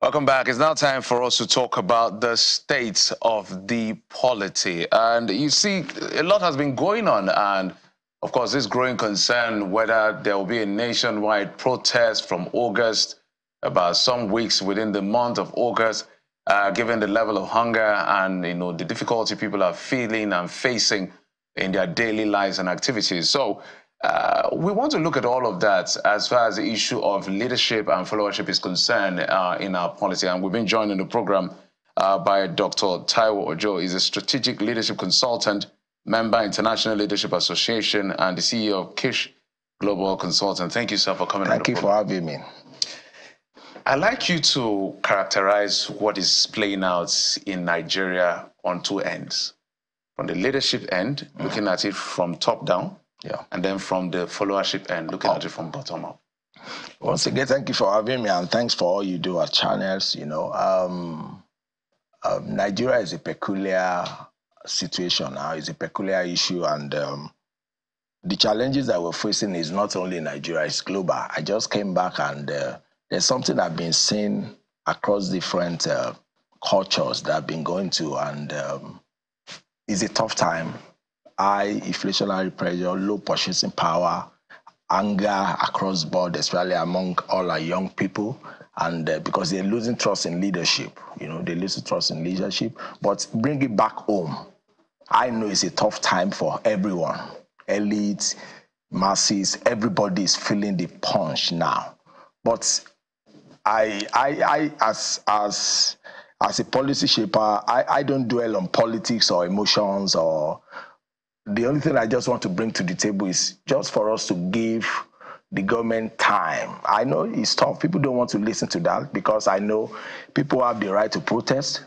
Welcome back. It's now time for us to talk about the state of the polity. And you see, a lot has been going on. And, of course, this growing concern whether there will be a nationwide protest from August, about some weeks within the month of August, given the level of hunger and, you know, the difficulty people are feeling and facing in their daily lives and activities. So we want to look at all of that as far as the issue of leadership and followership is concerned in our policy. And we've been joined in the program by Dr. Taiwo Ojo. He's a strategic leadership consultant, member International Leadership Association, and the CEO of Kish Global Consultant. Thank you, sir, for coming. Thank you for having me. I'd like you to characterize what is playing out in Nigeria on two ends. From the leadership end, looking at it from top down, and then from the followership end, looking at it from bottom up. Once again, thank you for having me, and thanks for all you do at Channels. You know, Nigeria is a peculiar situation now. It's a peculiar issue, and the challenges that we're facing is not only Nigeria, it's global. I just came back, and there's something I've been seeing across different cultures that I've been going to, and it's a tough time. High inflationary pressure, low purchasing power, anger across the board, especially among all our young people, and because they're losing trust in leadership. You know, they lose trust in leadership, but bring it back home. I know it's a tough time for everyone. Elites, masses, everybody is feeling the punch now. But as a policy shaper, I don't dwell on politics or emotions. Or the only thing I just want to bring to the table is just for us to give the government time. I know it's tough. People don't want to listen to that because I know people have the right to protest.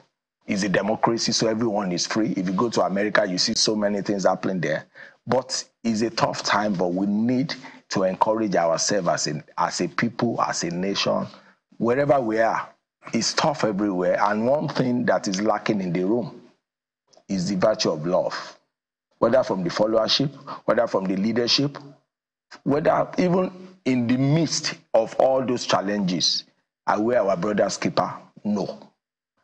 It's a democracy, so everyone is free. If you go to America, you see so many things happening there. But it's a tough time, but we need to encourage ourselves as a people, as a nation, wherever we are. It's tough everywhere. And one thing that is lacking in the room is the virtue of love, whether from the followership, whether from the leadership, whether even in the midst of all those challenges, are we our brother's keeper? No.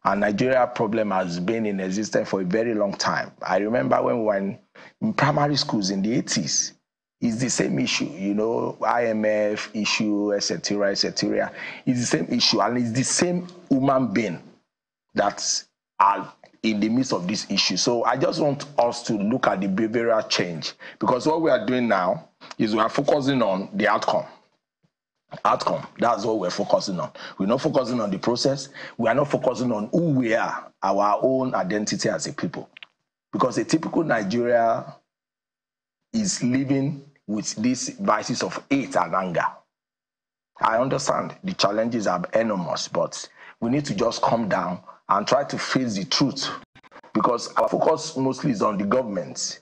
And Nigeria's problem has been in existence for a very long time. I remember when we were in primary schools in the 80s, it's the same issue, you know, IMF issue, etc., etc. It's the same issue, and it's the same human being that are in the midst of this issue. So I just want us to look at the behavioral change, because what we are doing now is we are focusing on the outcome. Outcome, that's what we're focusing on. We're not focusing on the process. We are not focusing on who we are, our own identity as a people. Because a typical Nigerian is living with these vices of hate and anger. I understand the challenges are enormous, but we need to just calm down and try to face the truth, because our focus mostly is on the government.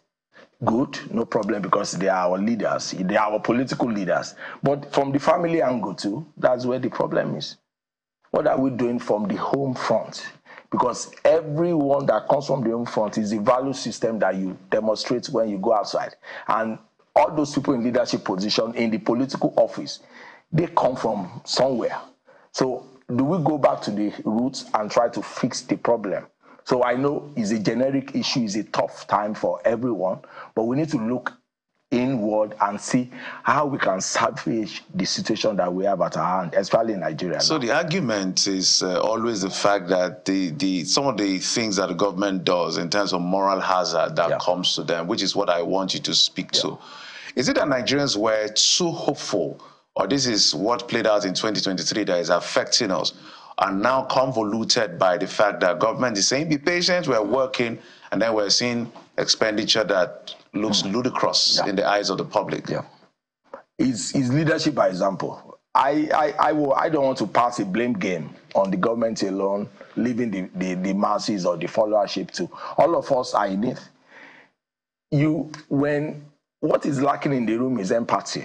Good, no problem, because they are our leaders, they are our political leaders. But from the family angle too, that's where the problem is. What are we doing from the home front? Because everyone that comes from the home front is the value system that you demonstrate when you go outside. And all those people in leadership position, in the political office, they come from somewhere. So do we go back to the roots and try to fix the problem? So I know it's a generic issue, it's a tough time for everyone, but we need to look inward and see how we can salvage the situation that we have at our hand, especially in Nigeria. So the argument is always the fact that some of the things that the government does in terms of moral hazard that comes to them, which is what I want you to speak to. Is it that Nigerians were too hopeful, or this is what played out in 2023 that is affecting us, are now convoluted by the fact that government is saying, be patient, we're working, and then we're seeing expenditure that looks ludicrous in the eyes of the public? It's leadership by example. I don't want to pass a blame game on the government alone, leaving the masses or the followership to. All of us are in it. What is lacking in the room is empathy.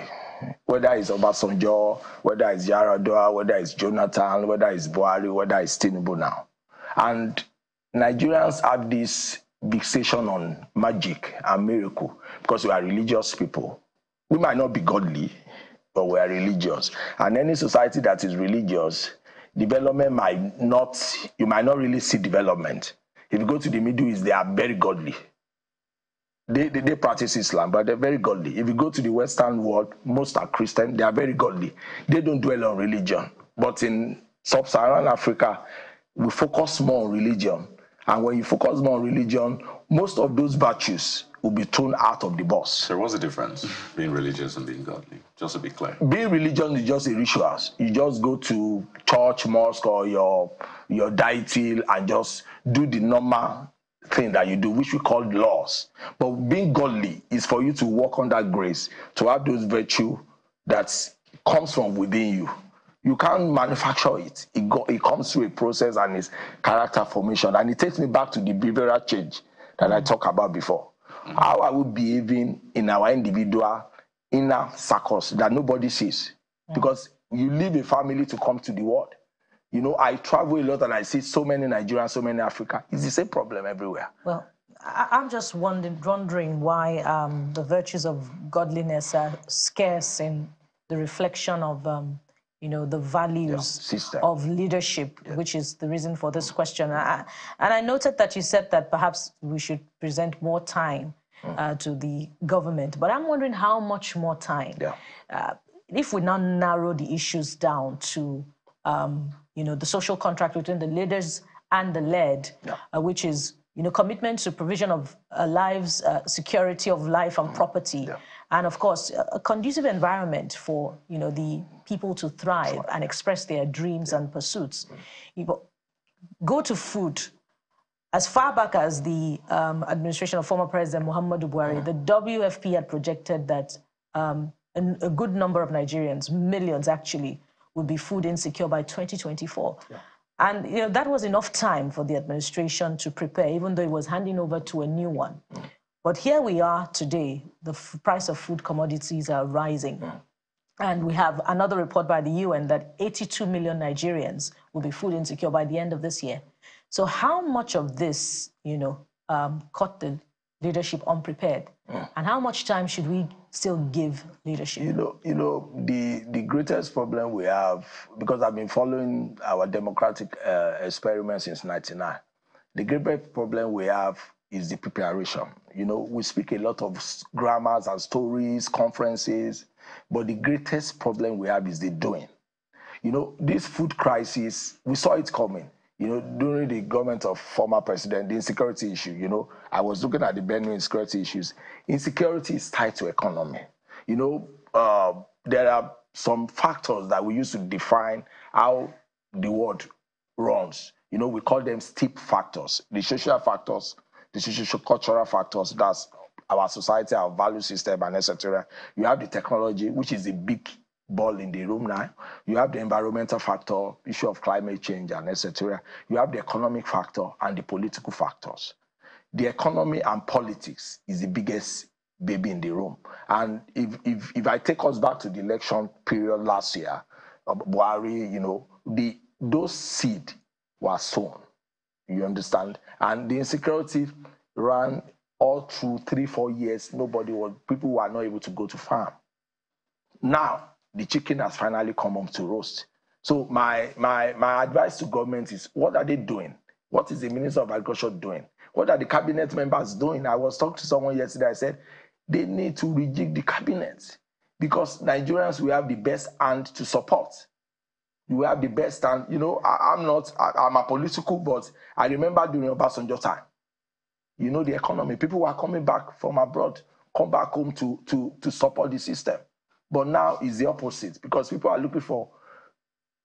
Whether it's Obasanjo, whether it's Yaradua, whether it's Jonathan, whether it's Buhari, whether it's Tinubu now. And Nigerians have this fixation on magic and miracle because we are religious people. We might not be godly, but we are religious. And any society that is religious development you might not really see development. If you go to the Middle East, they are very godly. They practice Islam, but they're very godly. If you go to the Western world, most are Christian. They are very godly. They don't dwell on religion. But in sub-Saharan Africa, we focus more on religion. And when you focus more on religion, most of those virtues will be thrown out of the box. There was a difference being religious and being godly, just to be clear. Being religious is just a ritual. You just go to church, mosque, or your deity and just do the normal thing that you do, which we call laws. But being godly is for you to walk on that grace, to have those virtues that comes from within you. You can't manufacture it. It comes through a process and it's character formation. And it takes me back to the behavioral change that I talked about before. How are we behaving in our individual inner circles that nobody sees? Because you leave a family to come to the world. You know, I travel a lot and I see so many Nigerians, so many Africans. It's the same problem everywhere. Well, I'm just wondering why the virtues of godliness are scarce in the reflection of, you know, the values of leadership, which is the reason for this question. And I noted that you said that perhaps we should present more time to the government. But I'm wondering how much more time. If we now narrow the issues down to, you know, the social contract between the leaders and the led, which is, you know, commitment to provision of lives, security of life and property. And of course, a conducive environment for, you know, the people to thrive and express their dreams and pursuits. You go to food. As far back as the administration of former President Muhammadu Buhari, the WFP had projected that a good number of Nigerians, millions actually, would be food insecure by 2024. And you know, that was enough time for the administration to prepare, even though it was handing over to a new one. But here we are today, the price of food commodities are rising. And we have another report by the UN that 82 million Nigerians will be food insecure by the end of this year. So how much of this, you know, caught the leadership unprepared? And how much time should we still give leadership? You know, the greatest problem we have, because I've been following our democratic experiment since 1999, the greatest problem we have is the preparation. You know, we speak a lot of grammars and stories, conferences, but the greatest problem we have is the doing. You know, this food crisis, we saw it coming. You know, during the government of former president, the insecurity issue, you know, I was looking at the Benue insecurity issues. Insecurity is tied to economy. You know, there are some factors that we use to define how the world runs. You know, we call them steep factors, the social factors, the socio-cultural factors, that's our society, our value system, and etc. You have the technology, which is a big ball in the room now. You have the environmental factor, issue of climate change, and etc. You have the economic factor and the political factors. The economy and politics is the biggest baby in the room. And if I take us back to the election period last year, Buhari, you know, those seeds were sown. You understand? And the insecurity ran all through 3-4 years. People were not able to go to farm. Now, the chicken has finally come home to roast. So my advice to government is, what are they doing? What is the Minister of Agriculture doing? What are the cabinet members doing? I was talking to someone yesterday. I said, they need to rejig the cabinet because Nigerians will have the best hand to support. You have the best, and you know, I'm a political, but I remember during Obasanjo time, you know, the economy, people were coming back from abroad, come back home to support the system. But now it's the opposite because people are looking for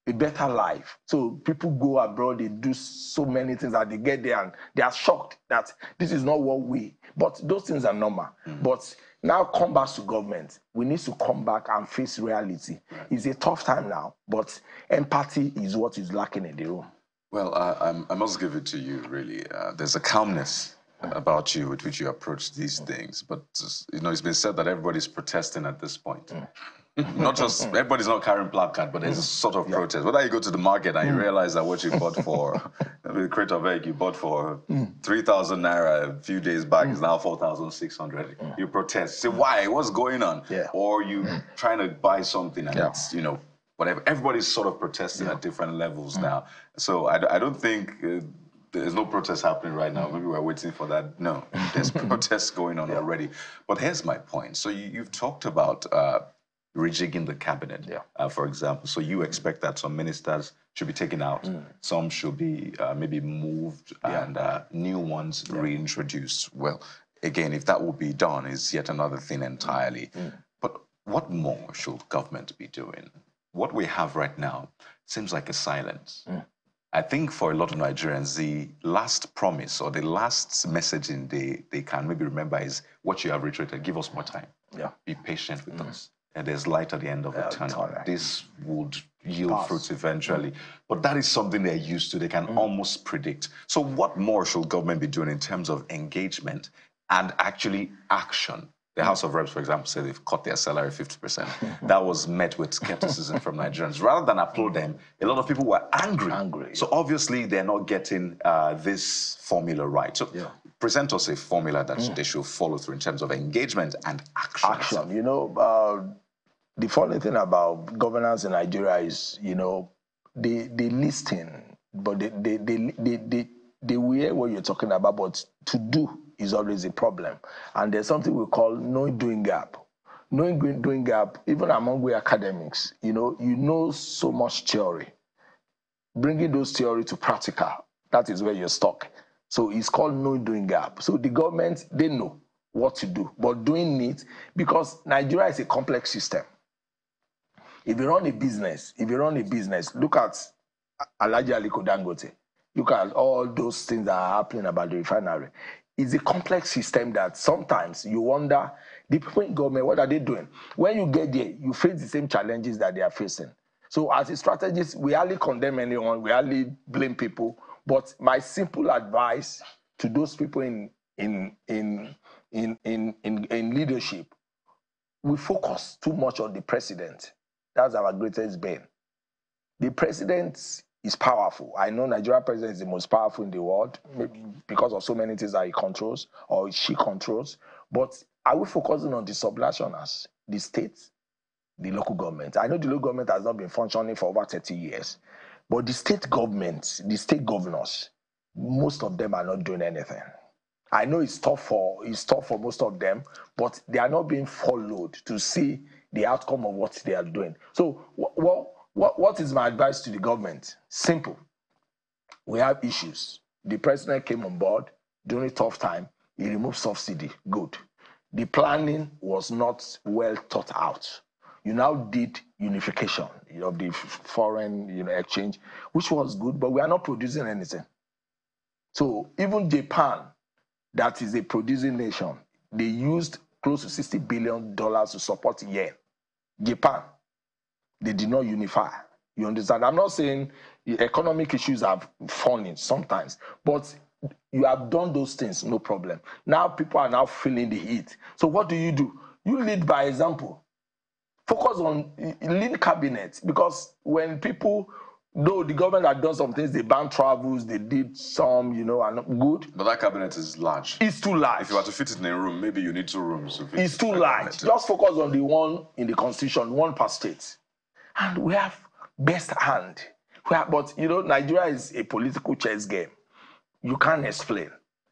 a better life. So people go abroad, they do so many things that they get there and they are shocked that this is not what we, but those things are normal. But now come back to government. We need to come back and face reality. It's a tough time now, but empathy is what is lacking in the room. Well, I must give it to you, really. There's a calmness about you with which you approach these things. But, you know, it's been said that everybody's protesting at this point. Not just, everybody's not carrying placard, but there's a sort of protest. Whether you go to the market and you realize that what you bought for, the crate of egg you bought for 3,000 Naira a few days back is now 4,600. You protest. Say, why? What's going on? Or you trying to buy something and it's, you know, But everybody's sort of protesting at different levels now. So I don't think there's no protest happening right now. Maybe we're waiting for that. No, there's protests going on already. But here's my point. So you've talked about rejigging the cabinet, for example. So you expect that some ministers should be taken out. Some should be maybe moved and new ones reintroduced. Well, again, if that will be done, is yet another thing entirely. But what more should government be doing? What we have right now seems like a silence. I think for a lot of Nigerians, the last promise or the last messaging they can maybe remember is what you have reiterated, give us more time. Be patient with us. And there's light at the end of the tunnel. This would yield fruits eventually. But that is something they're used to. They can almost predict. So what more should government be doing in terms of engagement and actually action? The House of Reps, for example, said they've cut their salary 50%. That was met with skepticism from Nigerians. Rather than applaud them, a lot of people were angry. So obviously, they're not getting this formula right. So present us a formula that they should follow through in terms of engagement and action. You know, the funny thing about governance in Nigeria is, you know, they listen, but they hear what you're talking about, but to do is always a problem. And there's something we call no-doing gap. No-doing gap, even among we academics, you know so much theory. Bringing those theory to practical, that is where you're stuck. So it's called no-doing gap. So the government, they know what to do, but doing it, because Nigeria is a complex system. If you run a business, look at Aliko Dangote. Look at all those things that are happening about the refinery. It's a complex system that sometimes you wonder, the people in government, what are they doing? When you get there, you face the same challenges that they are facing. So as a strategist, we hardly condemn anyone, we hardly blame people. But my simple advice to those people in leadership, we focus too much on the president. That's our greatest bane. The president is powerful. I know Nigerian president is the most powerful in the world because of so many things that he controls or she controls. But are we focusing on the subnationals, the states, the local government? I know the local government has not been functioning for over 30 years, but the state governments, the state governors, most of them are not doing anything. I know it's tough for most of them, but they are not being followed to see the outcome of what they are doing. So, what is my advice to the government? Simple. We have issues. The president came on board during a tough time. He removed subsidy. Good. The planning was not well thought out. You now did unification of the foreign exchange, which was good, but we are not producing anything. So even Japan, that is a producing nation, they used close to $60 billion to support yen. Japan. They did not unify. You understand? I'm not saying economic issues are funny sometimes, but you have done those things, no problem. Now people are now feeling the heat. So what do? You lead by example. Focus on lead cabinet, because when people, though the government had done some things, they banned travels, they did some, are not good. But that cabinet is large. It's too large. If you are to fit it in a room, maybe you need two rooms. To fit it's too large. Just focus on the one in the constitution, one per state. And we have best hand. But, Nigeria is a political chess game. You can't explain.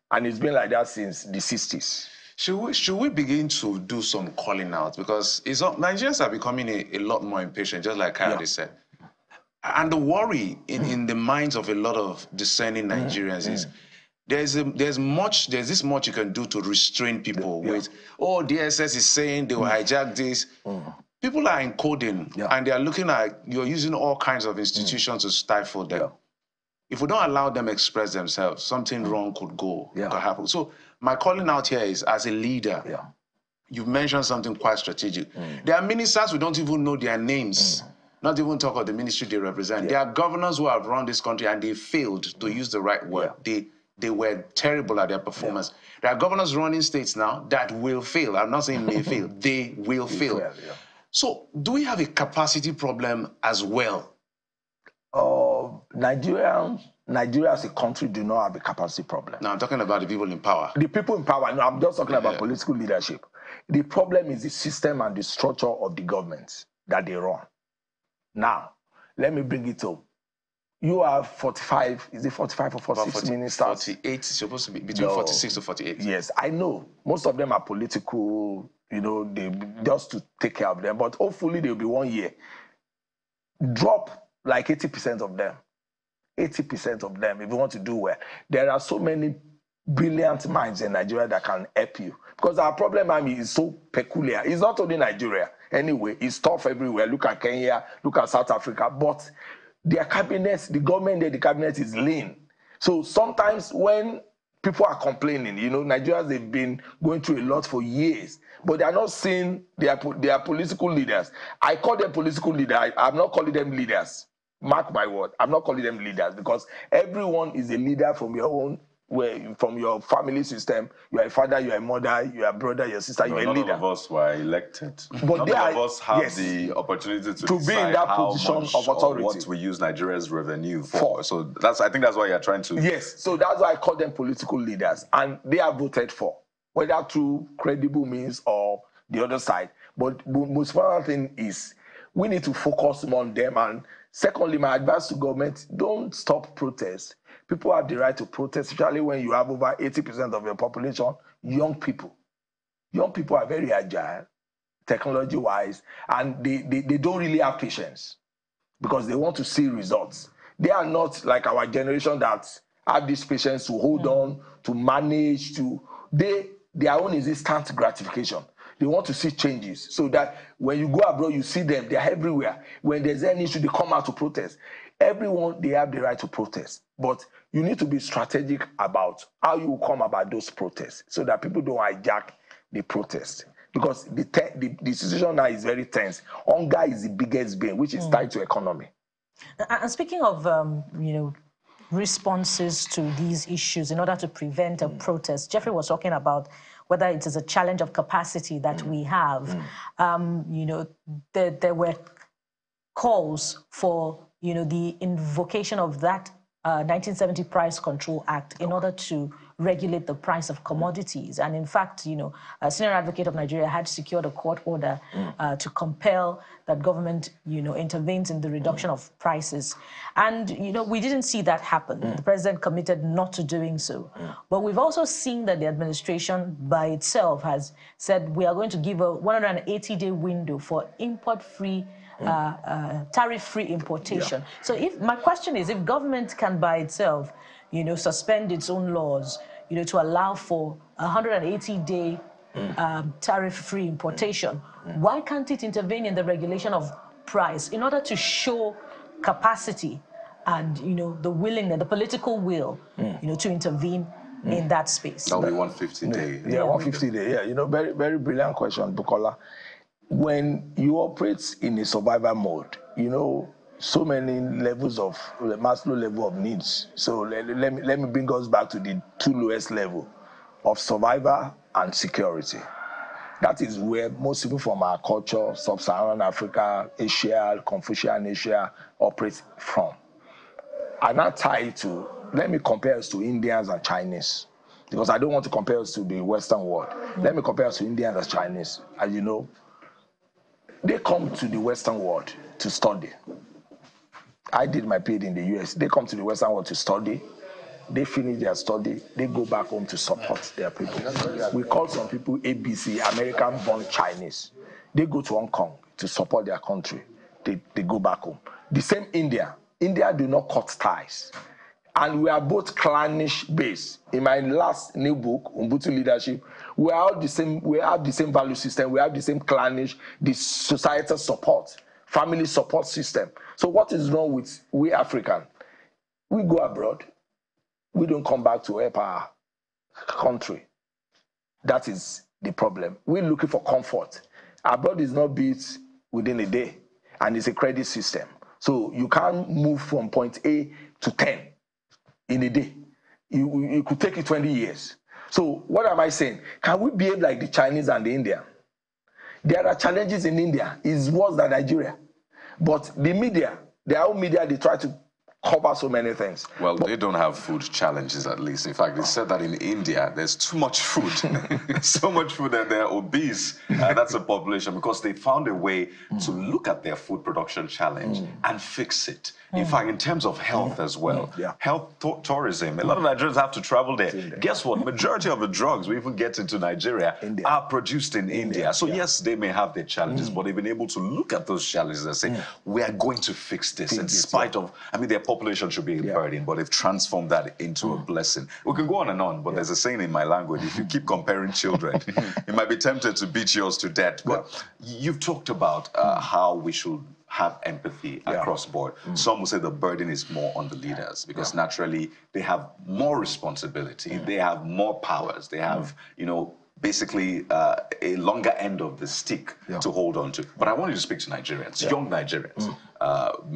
And it's been like that since the 60s. Should we begin to do some calling out? Because Nigerians are becoming a lot more impatient, just like Kayode said. And the worry in the minds of a lot of discerning Nigerians is there's this much you can do to restrain people with, DSS is saying they will hijack this. People are encoding, and they are looking at, you're using all kinds of institutions to stifle them. If we don't allow them to express themselves, something wrong could happen. So my calling out here is, as a leader, you've mentioned something quite strategic. There are ministers who don't even know their names, not even talk of the ministry they represent. There are governors who have run this country and they failed to use the right word. They were terrible at their performance. There are governors running states now that will fail. I'm not saying may fail. They will fail. So, do we have a capacity problem as well? Nigeria as a country do not have a capacity problem. No, I'm talking about the people in power. The people in power. No, I'm just talking about political leadership. The problem is the system and the structure of the government that they run. Now, let me bring it up. You are 45, is it 45 or 46 ministers? 48, it's supposed to be between 46 to 48. Yes, I know. Most of them are political, you know, they just to take care of them. But hopefully they'll be 1 year. Drop like 80% of them. 80% of them, if you want to do well. There are so many brilliant minds in Nigeria that can help you. Because our problem, I mean, is so peculiar. It's not only Nigeria. Anyway, it's tough everywhere. Look at Kenya, look at South Africa. But their cabinets, the government there, the cabinet is lean. So sometimes when people are complaining, you know, Nigerians, they've been going through a lot for years, but they are not seeing their political leaders. I call them political leaders. I'm not calling them leaders. Mark my word. I'm not calling them leaders because everyone is a leader from your own way, from your family system. You are a father, you are a mother, you are a brother, your sister, you are a leader. None of us were elected. But none of us have the opportunity to be in that position of authority. What we use Nigeria's revenue for. So that's, I think that's why you're trying to... Yes, so that's why I call them political leaders. And they are voted for, whether through credible means or the other side. But the most important thing is we need to focus on them. And secondly, my advice to government, don't stop protests. People have the right to protest, especially when you have over 80% of your population, young people. Young people are very agile, technology-wise, and they don't really have patience because they want to see results. They are not like our generation that have this patience to hold on, to manage, to... Their own is instant gratification. They want to see changes so that when you go abroad, you see them. They're everywhere. When there's any issue, they come out to protest. Everyone, they have the right to protest. But you need to be strategic about how you come about those protests so that people don't hijack the protest. Because the situation now is very tense. Hunger is the biggest bane, which is tied to economy. And speaking of, you know, responses to these issues in order to prevent a protest, Jeffrey was talking about whether it is a challenge of capacity that we have. You know, there were calls for, you know, the invocation of that 1970 Price Control Act in order to regulate the price of commodities. And in fact, you know, a senior advocate of Nigeria had secured a court order to compel that government, you know, intervenes in the reduction of prices. And, you know, we didn't see that happen. The president committed not to doing so. But we've also seen that the administration by itself has said we are going to give a 180-day window for import-free tariff-free importation. So if my question is, if government can by itself, you know, suspend its own laws, you know, to allow for 180-day tariff-free importation, why can't it intervene in the regulation of price in order to show capacity and, you know, the willingness, the political will, you know, to intervene in that space? That'll be 150 days. Yeah, 150 days. Yeah, you know, very, very brilliant question, Bukola. When you operate in a survival mode, you know, so many levels of Maslow level of needs. So let me bring us back to the two lowest level of survival and security. That is where most people from our culture, sub-Saharan Africa, Asia, Confucian Asia, operate from. And I tie to, let me compare us to Indians and Chinese, because I don't want to compare us to the Western world. Let me compare us to Indians and Chinese, as you know. They come to the Western world to study. I did my PhD in the US. They come to the Western world to study. They finish their study. They go back home to support their people. We call some people ABC, American-born Chinese. They go to Hong Kong to support their country. They go back home. The same India. India do not cut ties. And we are both clannish-based. In my last new book, Ubuntu Leadership, we are all the same. We have the same value system. We have the same clannish, the societal support, family support system. So what is wrong with we Africans? We go abroad. We don't come back to help our country. That is the problem. We're looking for comfort. Abroad is not built within a day, and it's a credit system. So you can't move from point A to 10. In a day. You could take it 20 years. So what am I saying? Can we behave like the Chinese and the Indian? There are challenges in India. It's worse than Nigeria. But the media, their own media, they try to cover so many things. Well, but they don't have food challenges, at least. In fact, they said that in India, there's too much food. So much food that they're obese. That's the population, because they found a way to look at their food production challenge and fix it. In fact, in terms of health as well, health tourism, a lot of Nigerians have to travel there. Guess what? Majority of the drugs we even get into Nigeria are produced in India. So yes, they may have their challenges, but they've been able to look at those challenges and say, we are going to fix this in spite of, I mean, their population should be a burden, but they've transformed that into a blessing. We can go on and on, but there's a saying in my language, if you keep comparing children, you might be tempted to beat yours to death. But you've talked about how we should have empathy across board. Some will say the burden is more on the leaders because naturally they have more responsibility, they have more powers, they have, you know, basically a longer end of the stick to hold on to. But I want you to speak to Nigerians, young Nigerians.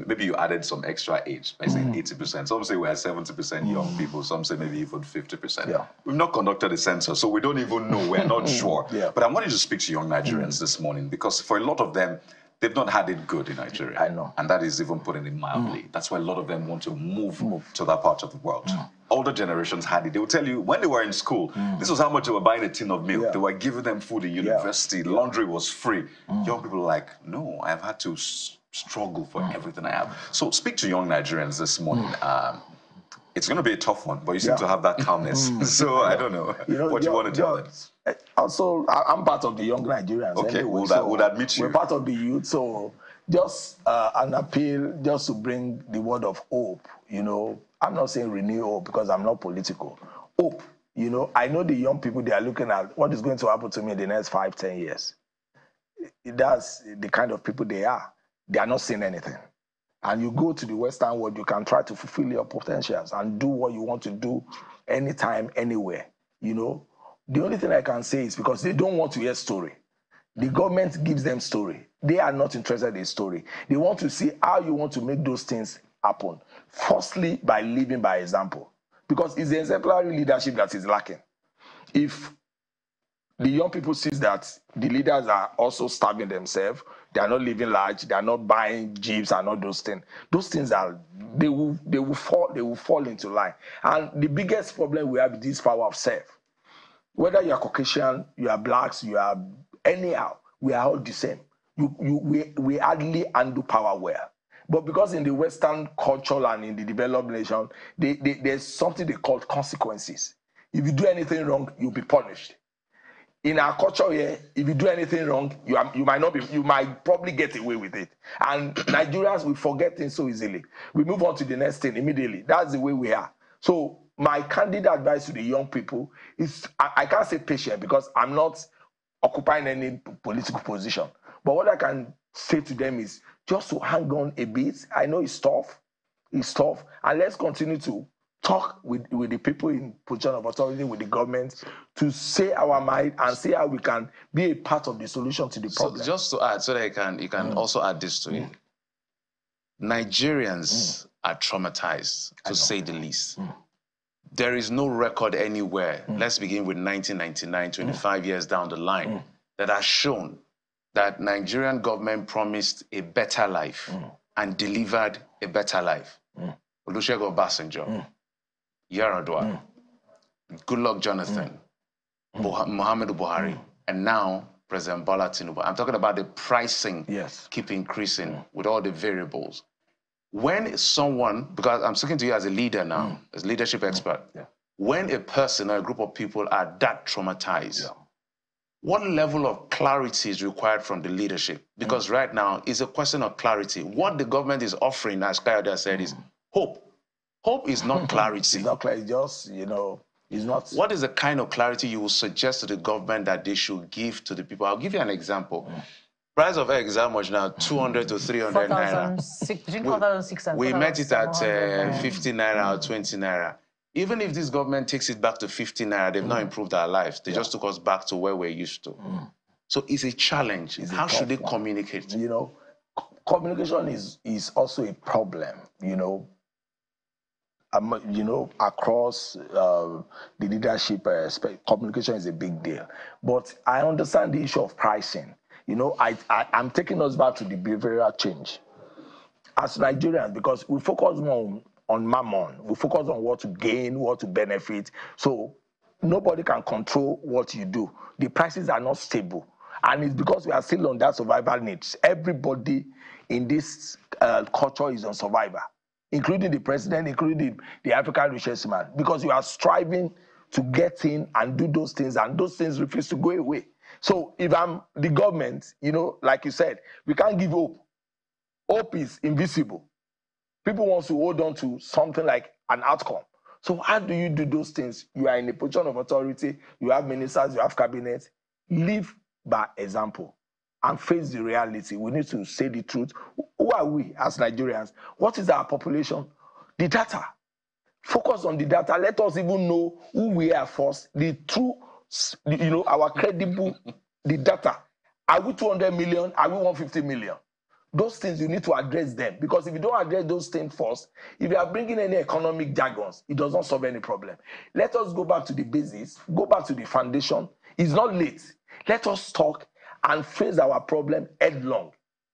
Maybe you added some extra age by saying 80%. Some say we're 70% young people, some say maybe even 50%. We've not conducted a census, so we don't even know, we're not sure. But I want you to speak to young Nigerians this morning, because for a lot of them, they've not had it good in Nigeria. I know. And that is even putting it mildly. That's why a lot of them want to move to that part of the world. Older generations had it. They will tell you when they were in school, this was how much they were buying a tin of milk. They were giving them food in university. Laundry was free. Young people are like, no, I've had to struggle for everything I have. So speak to young Nigerians this morning. It's going to be a tough one, but you seem to have that calmness. So I don't know, what do you want to tell them? Also, I'm part of the young Nigerians. Okay, anyway, we'll admit you. We're part of the youth, so just an appeal just to bring the word of hope, you know. I'm not saying renew hope because I'm not political. Hope, you know. I know the young people, they are looking at what is going to happen to me in the next 5–10 years. That's the kind of people they are. They are not seeing anything. And you go to the Western world, you can try to fulfill your potentials and do what you want to do anytime, anywhere, you know. The only thing I can say is because they don't want to hear story. The government gives them story. They are not interested in story. They want to see how you want to make those things happen. Firstly, by leading by example. Because it's the exemplary leadership that is lacking. If the young people see that the leaders are also starving themselves, they are not living large, they are not buying jeeps and all those things. Those things are, they will fall into line. And the biggest problem we have is this power of self. Whether you are Caucasian, you are blacks, you are anyhow, we are all the same. We hardly handle power well. But because in the Western culture and in the developed nation, there's something they call consequences. If you do anything wrong, you'll be punished. In our culture here, if you do anything wrong, you might probably get away with it. And Nigerians, we forget things so easily. We move on to the next thing immediately. That's the way we are. So my candid advice to the young people is, I can't say patient because I'm not occupying any political position. But what I can say to them is just to hang on a bit. I know it's tough, and let's continue to talk with the people in position of authority, with the government, to say our mind and see how we can be a part of the solution to the problem. So just to add, so that you can also add this to it. Nigerians are traumatized, to say the least. There is no record anywhere, let's begin with 1999, 25 years down the line, that has shown that Nigerian government promised a better life and delivered a better life. Olusegun Obasanjo, Yaradua, good luck Jonathan, Muhammadu Buhari, and now President Bola Tinubu. I'm talking about the pricing keep increasing with all the variables. When someone, because I'm speaking to you as a leader now, as a leadership expert, when a person or a group of people are that traumatized, what level of clarity is required from the leadership? Because right now, it's a question of clarity. What the government is offering, as Kayode said, is hope. Hope is not clarity. It's not clarity, just, you know, it's not... What is the kind of clarity you will suggest to the government that they should give to the people? I'll give you an example. Price of eggs, how much now? 200 to 300 naira. Between 4,600 and 4,700. We met it at 50 naira or 20 naira. Even if this government takes it back to 50 naira, they've not improved our lives. They just took us back to where we're used to. So it's a challenge. It's how should they communicate? You know, communication is also a problem, you know, across the leadership aspect. Communication is a big deal. But I understand the issue of pricing. You know, I'm taking us back to the behavioral change as Nigerians, because we focus more on on mammon. We focus on what to gain, what to benefit. So nobody can control what you do. The prices are not stable. And it's because we are still on that survival needs. Everybody in this culture is on survival, including the president, including the African richest man, because you are striving to get in and do those things, and those things refuse to go away. So if I'm the government, you know, like you said, we can't give hope. Hope is invisible. People want to hold on to something like an outcome. So how do you do those things? You are in a position of authority. You have ministers, you have cabinet. Live by example and face the reality. We need to say the truth. Who are we as Nigerians? What is our population? The data. Focus on the data. Let us even know who we are first. The true, you know, our credible, the data. Are we 200 million? Are we 150 million? Those things, you need to address them. Because if you don't address those things first, if you are bringing any economic jargons, it does not solve any problem. Let us go back to the basics, go back to the foundation. It's not late. Let us talk and face our problem headlong.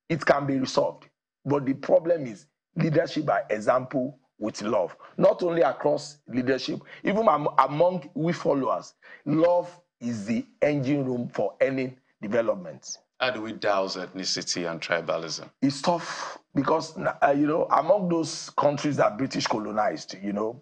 It can be resolved. But the problem is leadership by example with love. Not only across leadership, even among we followers, love is the engine room for any development. How do we douse ethnicity and tribalism? It's tough because, you know, among those countries that British colonized, you know,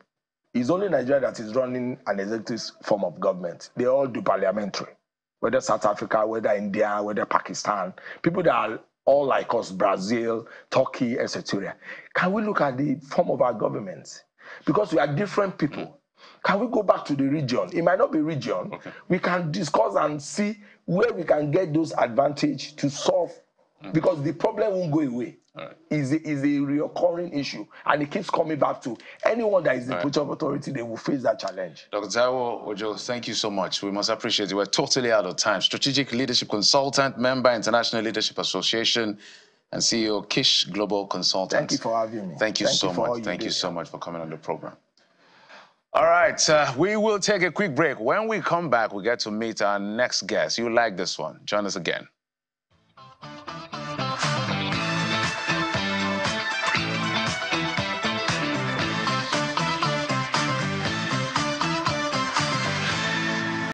it's only Nigeria that is running an executive form of government. They all do parliamentary, whether South Africa, whether India, whether Pakistan, people that are all like us, Brazil, Turkey, etc. Can we look at the form of our government? Because we are different people. Can we go back to the region? It might not be region. Okay. We can discuss and see where we can get those advantages to solve, because the problem won't go away. Right. It's a reoccurring issue, and it keeps coming back to anyone that is in position of authority, they will face that challenge. Dr. Taiwo Ojo, thank you so much. We must appreciate it. We're totally out of time. Strategic Leadership Consultant, member, International Leadership Association, and CEO, Kish Global Consultant. Thank you for having me. Thank you so much. Thank you so much for coming on the program. All right, we will take a quick break. When we come back, we get to meet our next guest. You like this one. Join us again.